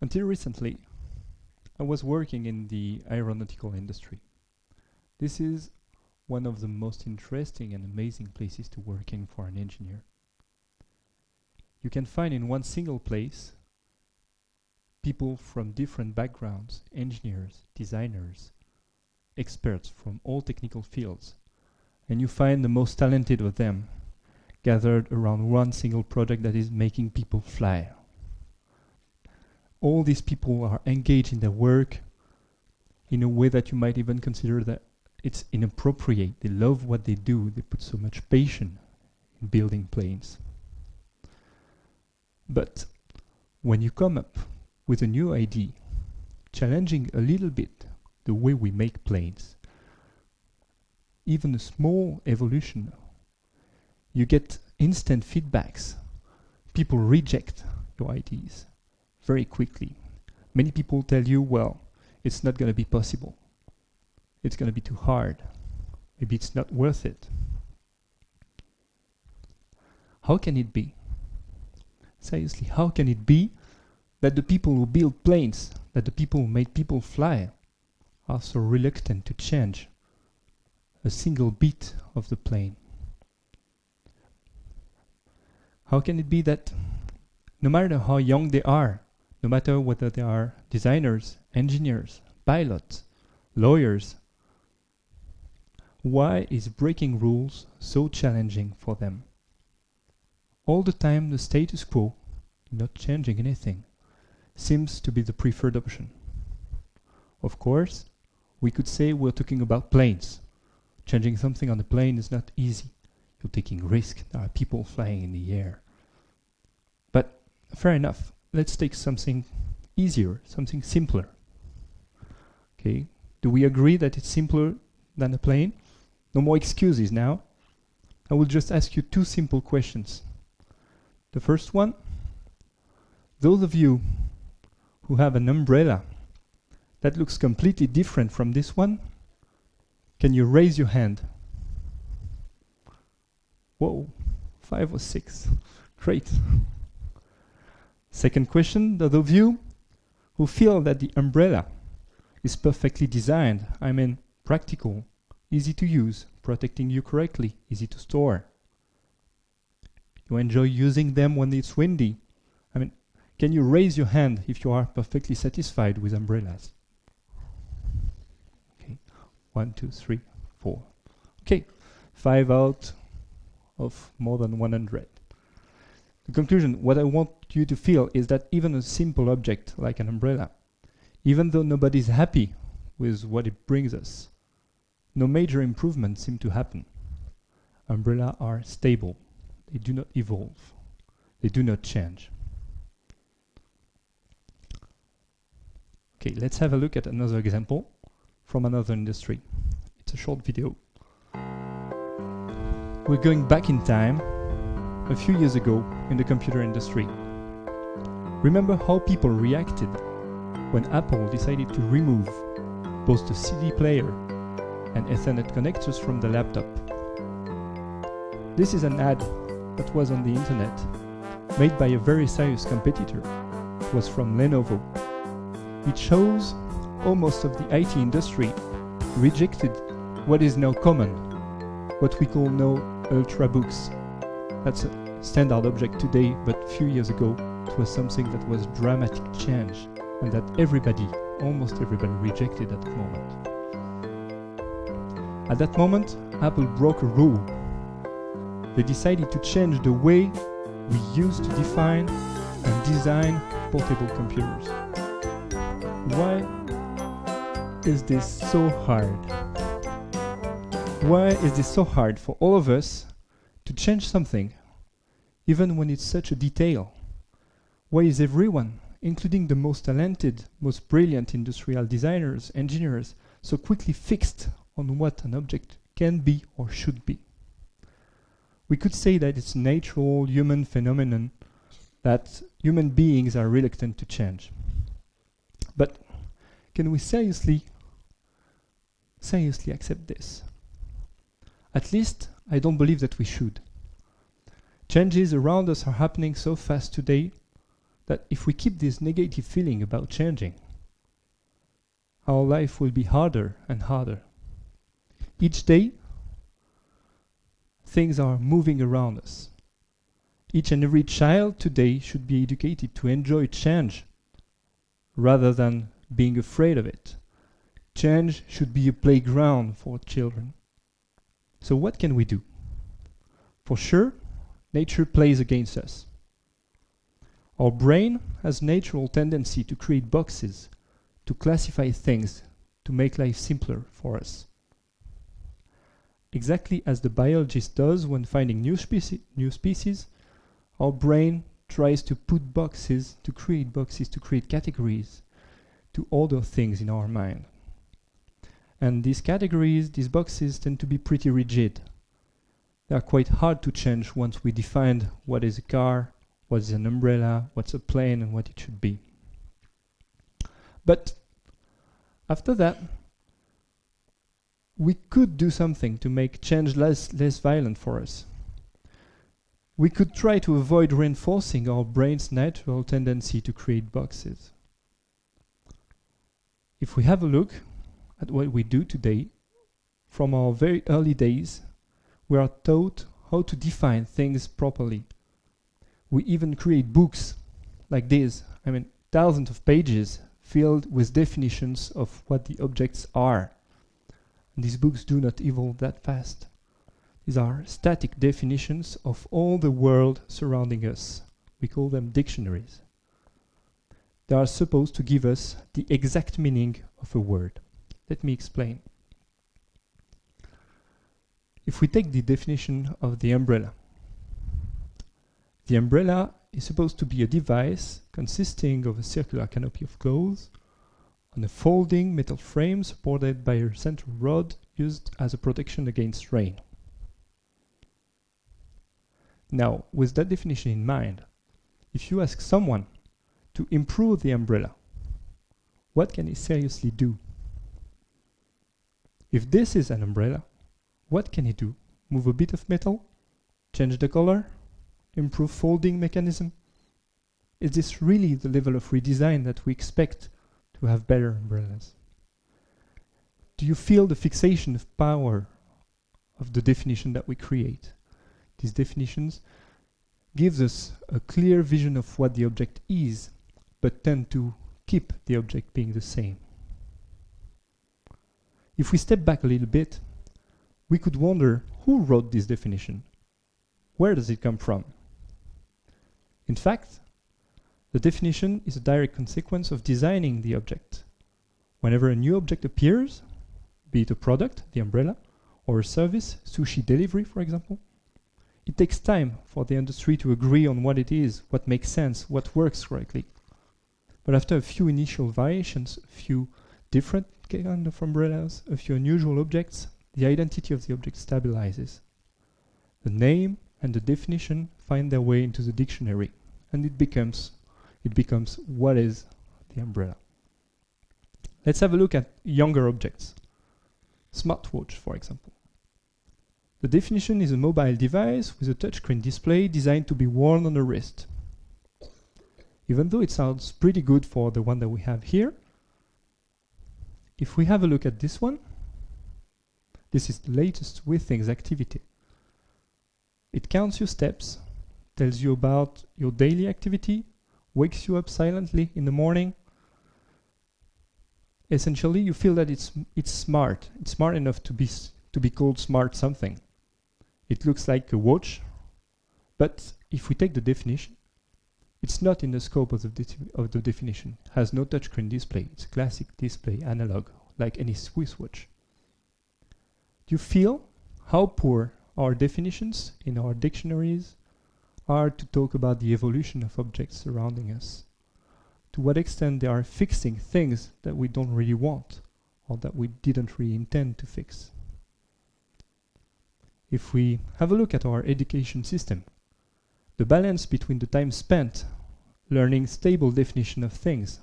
Until recently, I was working in the aeronautical industry. This is one of the most interesting and amazing places to work in for an engineer. You can find in one single place people from different backgrounds, engineers, designers, experts from all technical fields, and you find the most talented of them gathered around one single project that is making people fly. All these people are engaged in their work in a way that you might even consider that it's inappropriate. They love what they do. They put so much passion in building planes. But when you come up with a new idea, challenging a little bit the way we make planes, even a small evolution, you get instant feedbacks. People reject your ideas very quickly. Many people tell you, well, it's not going to be possible. It's going to be too hard. Maybe it's not worth it. How can it be? Seriously, how can it be that the people who build planes, that the people who make people fly, are so reluctant to change a single bit of the plane? How can it be that no matter how young they are, no matter whether they are designers, engineers, pilots, lawyers, why is breaking rules so challenging for them? All the time the status quo, not changing anything, seems to be the preferred option. Of course, we could say we're talking about planes. Changing something on the plane is not easy. You're taking risks. There are people flying in the air. But fair enough. Let's take something easier, something simpler. Okay. Do we agree that it's simpler than a plane? No more excuses now. I will just ask you two simple questions. The first one, those of you who have an umbrella that looks completely different from this one, can you raise your hand? Whoa, 5 or 6. Great. Second question, those of you who feel that the umbrella is perfectly designed, I mean practical, easy to use, protecting you correctly, easy to store. You enjoy using them when it's windy. I mean, can you raise your hand if you are perfectly satisfied with umbrellas? 1, 2, 3, 4. Okay, 5 out of more than 100. The conclusion, what I want you to feel is that even a simple object like an umbrella, even though nobody's happy with what it brings us, no major improvements seem to happen. Umbrellas are stable. They do not evolve. They do not change. Okay, let's have a look at another example from another industry. It's a short video. We're going back in time, a few years ago, in the computer industry. Remember how people reacted when Apple decided to remove both the CD player and Ethernet connectors from the laptop. This is an ad that was on the internet, made by a very serious competitor. It was from Lenovo. It shows almost of the IT industry rejected what is now common, what we call now ultrabooks. That's a standard object today, but few years ago it was something that was dramatic change and that everybody, almost everybody, rejected at the moment. At that moment, Apple broke a rule. They decided to change the way we used to define and design portable computers. Why is this so hard? Why is this so hard for all of us to change something, even when it's such a detail? Why is everyone, including the most talented, most brilliant industrial designers, engineers, so quickly fixed on what an object can be or should be? We could say that it's a natural human phenomenon that human beings are reluctant to change. But can we seriously accept this? At least, I don't believe that we should. Changes around us are happening so fast today that if we keep this negative feeling about changing, our life will be harder and harder. Each day, things are moving around us. Each and every child today should be educated to enjoy change rather than being afraid of it. Change should be a playground for children. So what can we do? For sure, nature plays against us. Our brain has a natural tendency to create boxes, to classify things, to make life simpler for us. Exactly as the biologist does when finding new species, our brain tries to put boxes, to create categories, to order things in our mind. And these categories, these boxes, tend to be pretty rigid. They are quite hard to change once we defined what is a car, what is an umbrella, what's a plane, and what it should be. But after that, we could do something to make change less violent for us. We could try to avoid reinforcing our brain's natural tendency to create boxes. If we have a look at what we do today, from our very early days, we are taught how to define things properly. We even create books like this, thousands of pages filled with definitions of what the objects are. And these books do not evolve that fast. These are static definitions of all the world surrounding us. We call them dictionaries. They are supposed to give us the exact meaning of a word. Let me explain. If we take the definition of the umbrella is supposed to be a device consisting of a circular canopy of clothes on a folding metal frame supported by a central rod used as a protection against rain. Now, with that definition in mind, if you ask someone to improve the umbrella, what can he seriously do? If this is an umbrella, what can he do? Move a bit of metal? Change the color? Improve folding mechanism? Is this really the level of redesign that we expect to have better umbrellas? Do you feel the fixation of power of the definition that we create? These definitions gives us a clear vision of what the object is, but tend to keep the object being the same. If we step back a little bit, we could wonder who wrote this definition. Where does it come from? In fact, the definition is a direct consequence of designing the object. Whenever a new object appears, be it a product, the umbrella, or a service, sushi delivery, for example, it takes time for the industry to agree on what it is, what makes sense, what works correctly. But after a few initial variations, a few different kind of umbrellas, a few unusual objects, the identity of the object stabilizes. The name and the definition find their way into the dictionary, and it becomes what is the umbrella. Let's have a look at younger objects. Smartwatch, for example. The definition is a mobile device with a touchscreen display designed to be worn on the wrist. Even though it sounds pretty good for the one that we have here, if we have a look at this one, this is the latest WeThings activity. It counts your steps, tells you about your daily activity, wakes you up silently in the morning. Essentially, you feel that it's smart. It's smart enough to be called smart something. It looks like a watch, but if we take the definition, it's not in the scope of the definition. It has no touchscreen display. It's a classic display, analog, like any Swiss watch. Do you feel how poor our definitions in our dictionaries are to talk about the evolution of objects surrounding us? To what extent they are fixing things that we don't really want or that we didn't really intend to fix? If we have a look at our education system, the balance between the time spent learning stable definition of things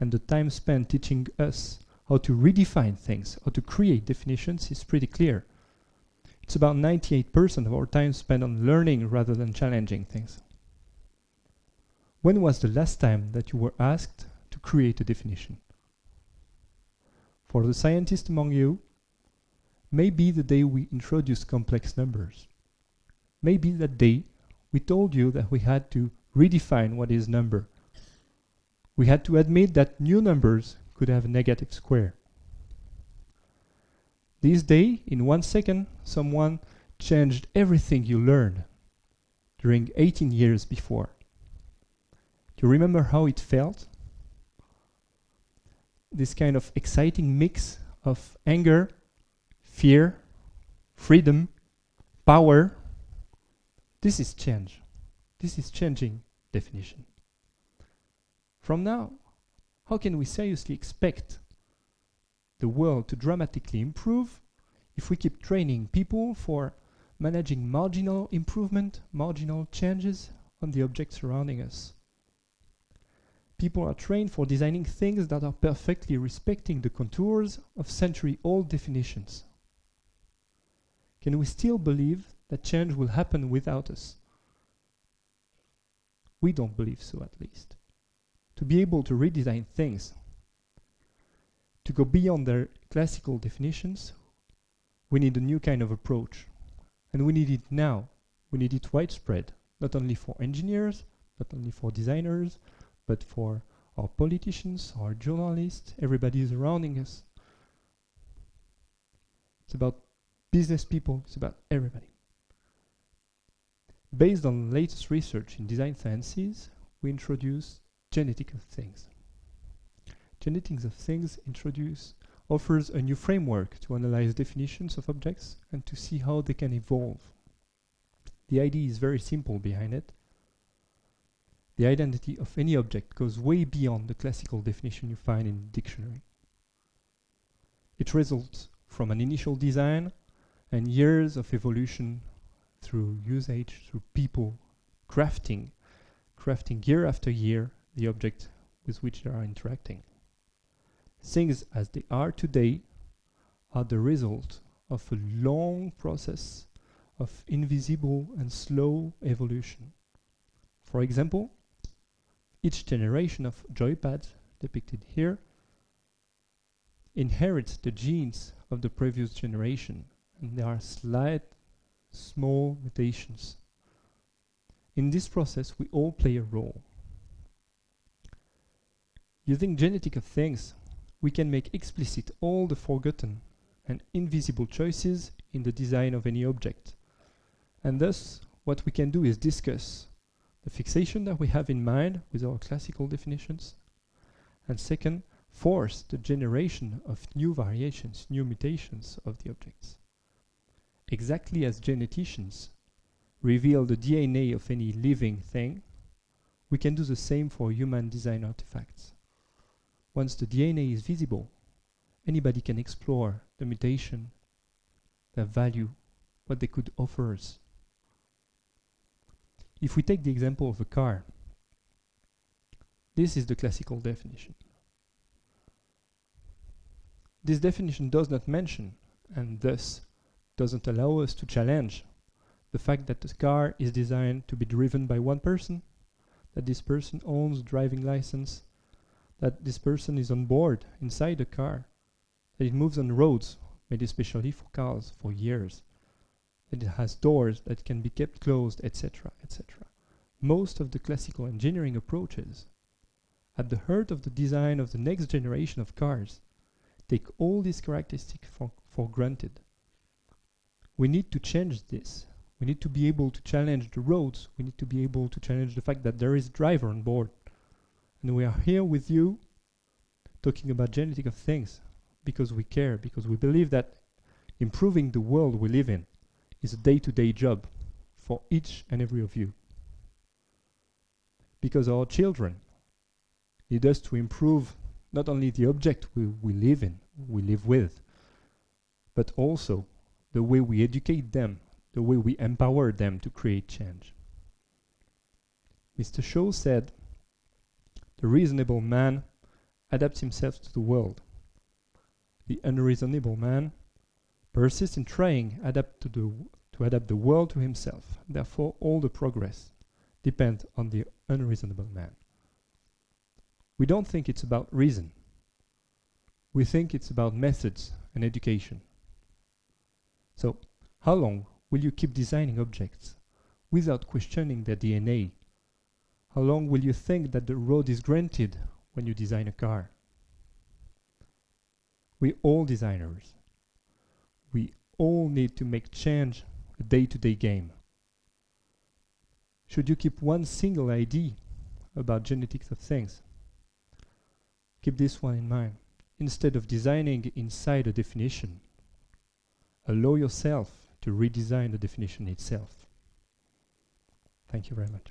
and the time spent teaching us how to redefine things, how to create definitions, is pretty clear. It's about 98% of our time spent on learning rather than challenging things. When was the last time that you were asked to create a definition? For the scientist among you, maybe the day we introduced complex numbers. Maybe that day we told you that we had to redefine what is number. We had to admit that new numbers could have a negative square. This day, in 1 second, someone changed everything you learned during 18 years before. Do you remember how it felt? This kind of exciting mix of anger, fear, freedom, power. This is change. This is changing definition. From now, how can we seriously expect the world to dramatically improve if we keep training people for managing marginal improvement, marginal changes on the objects surrounding us? People are trained for designing things that are perfectly respecting the contours of century-old definitions. Can we still believe that change will happen without us? We don't believe so, at least. To be able to redesign things, to go beyond their classical definitions, we need a new kind of approach. And we need it now. We need it widespread, not only for engineers, not only for designers, but for our politicians, our journalists, everybody surrounding us. It's about business people, it's about everybody. Based on latest research in design sciences, we introduce genetics of things. Genetics of things offers a new framework to analyze definitions of objects and to see how they can evolve. The idea is very simple behind it. The identity of any object goes way beyond the classical definition you find in the dictionary. It results from an initial design and years of evolution through usage, through people crafting year after year the object with which they are interacting. Things as they are today are the result of a long process of invisible and slow evolution. For example, each generation of joypad, depicted here, inherits the genes of the previous generation, and there are slight, small mutations. In this process, we all play a role. Using genetics of things, we can make explicit all the forgotten and invisible choices in the design of any object. And thus, what we can do is discuss the fixation that we have in mind with our classical definitions, and second, force the generation of new variations, new mutations of the objects. Exactly as geneticians reveal the DNA of any living thing, we can do the same for human design artifacts. Once the DNA is visible, anybody can explore the mutation, their value, what they could offer us. If we take the example of a car, this is the classical definition. This definition does not mention, and thus doesn't allow us to challenge, the fact that the car is designed to be driven by one person, that this person owns a driving license, that this person is on board, inside the car, that it moves on roads, made especially for cars, for years, that it has doors that can be kept closed, etc., etc. Most of the classical engineering approaches, at the heart of the design of the next generation of cars, take all these characteristics for granted. We need to change this. We need to be able to challenge the roads. We need to be able to challenge the fact that there is a driver on board. And we are here with you talking about genetics of things because we care, because we believe that improving the world we live in is a day-to-day job for each and every of you. Because our children need us to improve not only the object we live in, we live with, but also the way we educate them, the way we empower them to create change. Mr. Shaw said, "The reasonable man adapts himself to the world. The unreasonable man Persist in trying to adapt the world to himself. Therefore, all the progress depends on the unreasonable man. We don't think it's about reason. We think it's about methods and education. So, how long will you keep designing objects without questioning their DNA? How long will you think that the road is granted when you design a car? We're all designers. We all need to make change a day-to-day game. Should you keep one single idea about genetics of things? Keep this one in mind. Instead of designing inside a definition, allow yourself to redesign the definition itself. Thank you very much.